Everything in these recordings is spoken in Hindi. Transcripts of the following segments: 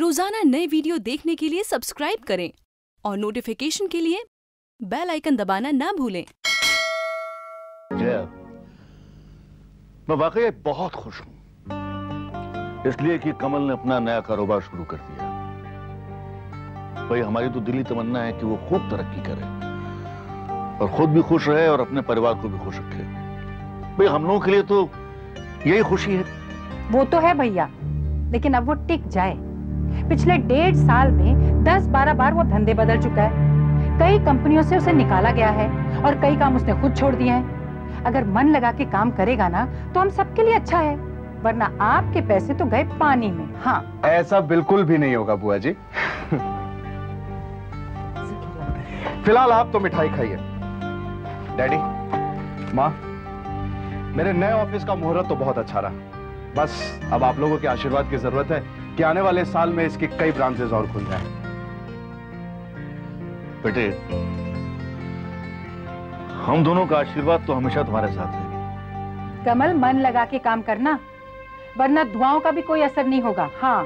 रोजाना नए वीडियो देखने के लिए सब्सक्राइब करें और नोटिफिकेशन के लिए बेल आइकन दबाना ना भूलें। मैं वाकई बहुत खुश हूं इसलिए कि कमल ने अपना नया कारोबार शुरू कर दिया। भाई हमारी तो दिली तमन्ना है कि वो खूब तरक्की करे और खुद भी खुश रहे और अपने परिवार को भी खुश रखे। भाई हम लोगों के लिए तो यही खुशी है। वो तो है भैया, लेकिन अब वो टिक जाए। पिछले 1.5 साल में 10-12 बार वो धंधे बदल चुका है। कई कंपनियों से उसे निकाला गया है और कई काम उसने खुद छोड़ दिए हैं। अगर मन लगा के काम करेगा ना तो हम सबके लिए अच्छा है, वरना आपके पैसे तो गए पानी में। हाँ, ऐसा बिल्कुल भी नहीं होगा बुआ जी। फिलहाल आप तो मिठाई खाइए। डैडी, माँ, मेरे नए ऑफिस का मुहूर्त तो बहुत अच्छा रहा। बस अब आप लोगों के आशीर्वाद की जरूरत है कि आने वाले साल में इसकी कई ब्रांचेस और खुल जाएं। बेटे, हम दोनों का आशीर्वाद तो हमेशा तुम्हारे साथ है। कमल, मन लगा के काम करना, वरना दुआओं का भी कोई असर नहीं होगा। हाँ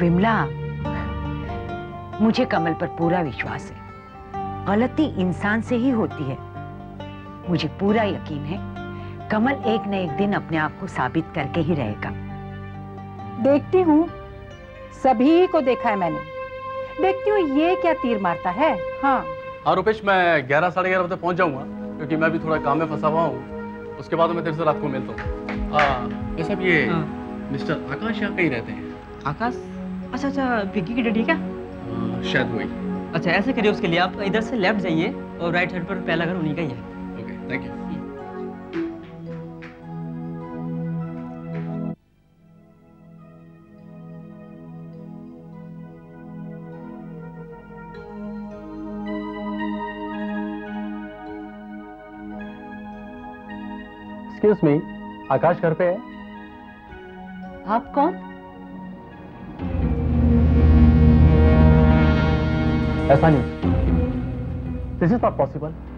विमला, मुझे कमल पर पूरा विश्वास है। गलती इंसान से ही होती है। मुझे पूरा यकीन है कमल एक न एक दिन अपने आप को साबित करके ही रहेगा। देखती हूँ, सभी को देखा है मैंने। देखती हूँ ये क्या तीर मारता है। हाँ हाँ रुपेश, मैं 11-11:30 बजे पहुँच जाऊँगा क्योंकि मैं भी थोड़ा काम में फंसा हुआ हूँ। उसके बाद मैं तेरे से रात को मिलता हूँ। ये सब ये मिस्टर आकाश यहाँ कहीं रहते हैं? आकाश, अच्छा, विक्की की डैडी क्या? शायद वही। अच्छा, ऐसे करिए, उसके लिए आप इधर से लेफ्ट जाइए और राइट साइड पर पहला घर उन्हीं का ही है। Okay, thank you. Excuse me, आकाश घर पे है? आप कौन? ऐसा नहीं, दिस इज नॉट पॉसिबल।